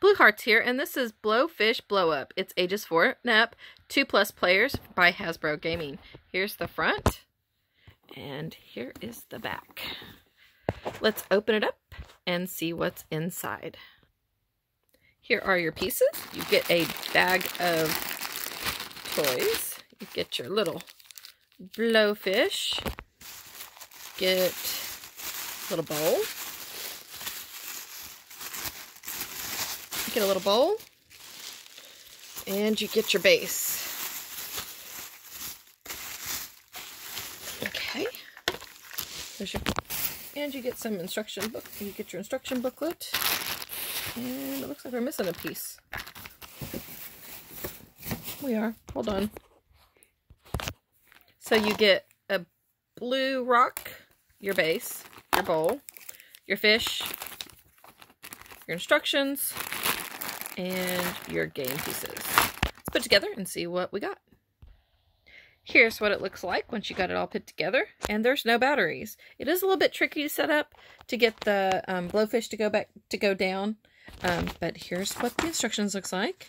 Blue Hearts here, and this is Blowfish Blow Up. It's ages 4 and up, 2+ players by Hasbro Gaming. Here's the front, and here is the back. Let's open it up and see what's inside. Here are your pieces. You get a bag of toys. You get your little blowfish. Get a little bowl. You get a little bowl. And you get your base. Okay. There's your... And you get some instruction book. You get your instruction booklet. And it looks like we're missing a piece. We are. Hold on. So you get a blue rock, your base, your bowl, your fish, your instructions, and your game pieces. Let's put it together and see what we got. Here's what it looks like once you got it all put together, and there's no batteries. It is a little bit tricky to set up to get the blowfish to go down, but here's what the instructions looks like.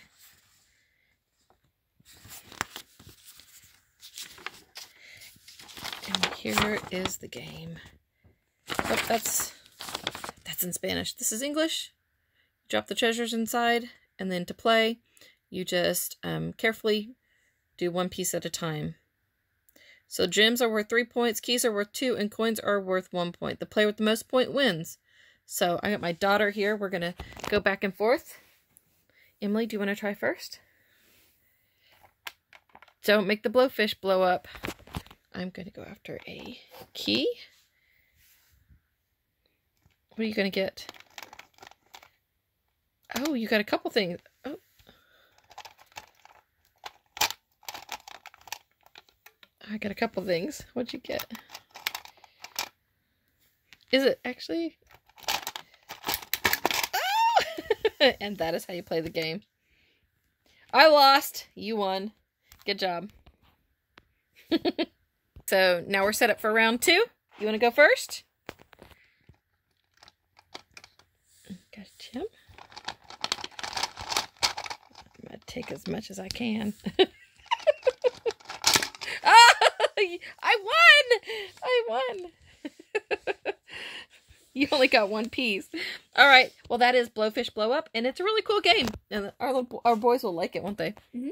And here is the game. Oh, that's in Spanish. This is English. Drop the treasures inside, and then to play, you just carefully do one piece at a time. So gems are worth 3 points, keys are worth 2, and coins are worth 1 point. The player with the most point wins. So I got my daughter here. We're going to go back and forth. Emily, do you want to try first? Don't make the blowfish blow up. I'm going to go after a key. What are you going to get? Oh, you got a couple things. Oh. I got a couple things. What'd you get? Is it actually? Oh! And that is how you play the game. I lost. You won. Good job. So now we're set up for round 2. You want to go first? Got him. I'm going to take as much as I can. I won! You only got one piece. All right. Well, that is Blowfish Blow Up, and it's a really cool game. And our boys will like it, won't they? Mm-hmm.